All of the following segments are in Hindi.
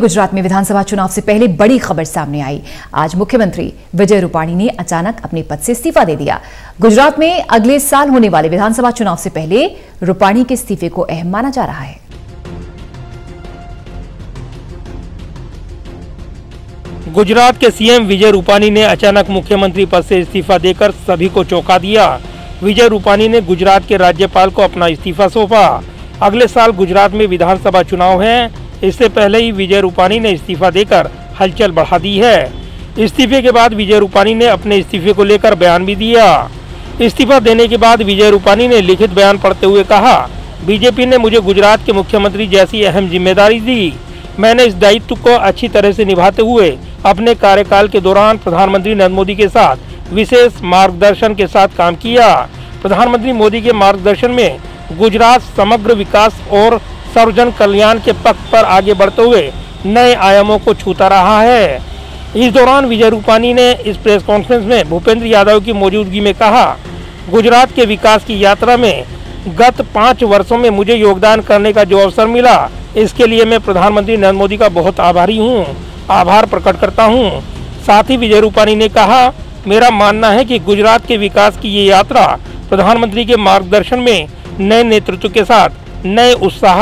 गुजरात में विधानसभा चुनाव से पहले बड़ी खबर सामने आई। आज मुख्यमंत्री विजय रूपाणी ने अचानक अपने पद से इस्तीफा दे दिया। गुजरात में अगले साल होने वाले विधानसभा चुनाव से पहले रूपाणी के इस्तीफे को अहम माना जा रहा है। गुजरात के सीएम विजय रूपाणी ने अचानक मुख्यमंत्री पद से इस्तीफा देकर सभी को चौंका दिया। विजय रूपाणी ने गुजरात के राज्यपाल को अपना इस्तीफा सौंपा। अगले साल गुजरात में विधानसभा चुनाव है, इससे पहले ही विजय रूपाणी ने इस्तीफा देकर हलचल बढ़ा दी है। इस्तीफे के बाद विजय रूपाणी ने अपने इस्तीफे को लेकर बयान भी दिया। इस्तीफा देने के बाद विजय रूपाणी ने लिखित बयान पढ़ते हुए कहा, बीजेपी ने मुझे गुजरात के मुख्यमंत्री जैसी अहम जिम्मेदारी दी। मैंने इस दायित्व को अच्छी तरह से निभाते हुए अपने कार्यकाल के दौरान प्रधानमंत्री नरेंद्र मोदी के साथ विशेष मार्गदर्शन के साथ काम किया। प्रधानमंत्री मोदी के मार्गदर्शन में गुजरात समग्र विकास और सर्वजन कल्याण के पक्ष पर आगे बढ़ते हुए नए आयामों को छूता रहा है। इस दौरान विजय रूपाणी ने इस प्रेस कॉन्फ्रेंस में भूपेंद्र यादव की मौजूदगी में कहा, गुजरात के विकास की यात्रा में गत 5 वर्षों में मुझे योगदान करने का जो अवसर मिला, इसके लिए मैं प्रधानमंत्री नरेंद्र मोदी का बहुत आभारी हूँ, आभार प्रकट करता हूँ। साथ ही विजय रूपाणी ने कहा, मेरा मानना है कि गुजरात के विकास की ये यात्रा प्रधानमंत्री के मार्गदर्शन में नए नेतृत्व के साथ नए उत्साह,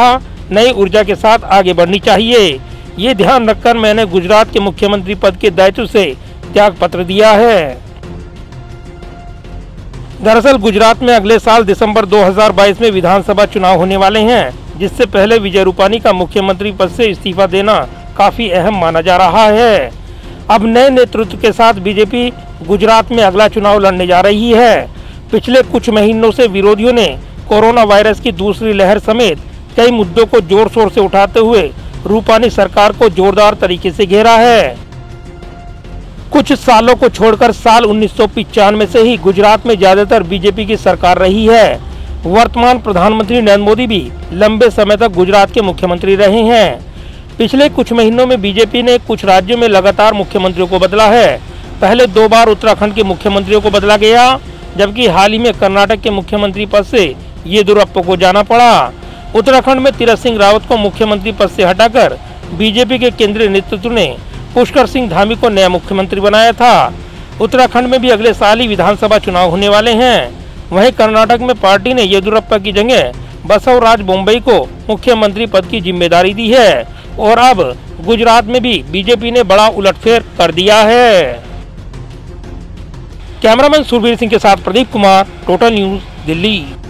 नई ऊर्जा के साथ आगे बढ़नी चाहिए। ये ध्यान रखकर मैंने गुजरात के मुख्यमंत्री पद के दायित्व से त्याग पत्र दिया है। दरअसल गुजरात में अगले साल दिसंबर 2022 में विधानसभा चुनाव होने वाले हैं, जिससे पहले विजय रूपाणी का मुख्यमंत्री पद से इस्तीफा देना काफी अहम माना जा रहा है। अब नए नेतृत्व के साथ बीजेपी गुजरात में अगला चुनाव लड़ने जा रही है। पिछले कुछ महीनों से विरोधियों ने कोरोना वायरस की दूसरी लहर समेत कई मुद्दों को जोर शोर से उठाते हुए रूपाणी सरकार को जोरदार तरीके से घेरा है। कुछ सालों को छोड़कर साल 1995 से ही गुजरात में ज्यादातर बीजेपी की सरकार रही है। वर्तमान प्रधानमंत्री नरेंद्र मोदी भी लंबे समय तक गुजरात के मुख्यमंत्री रहे हैं। पिछले कुछ महीनों में बीजेपी ने कुछ राज्यों में लगातार मुख्यमंत्रियों को बदला है। पहले 2 बार उत्तराखंड के मुख्यमंत्रियों को बदला गया, जबकि हाल ही में कर्नाटक के मुख्यमंत्री पद से येदुरप्पा को जाना पड़ा। उत्तराखंड में तिरथ सिंह रावत को मुख्यमंत्री पद से हटाकर बीजेपी के केंद्रीय नेतृत्व ने पुष्कर सिंह धामी को नया मुख्यमंत्री बनाया था। उत्तराखंड में भी अगले साल ही विधानसभा चुनाव होने वाले हैं। वहीं कर्नाटक में पार्टी ने येदुरप्पा की जगह बसवराज बोम्बई को मुख्यमंत्री पद की जिम्मेदारी दी है और अब गुजरात में भी बीजेपी ने बड़ा उलटफेर कर दिया है। कैमरामैन सुबीर सिंह के साथ प्रदीप कुमार, टोटल न्यूज, दिल्ली।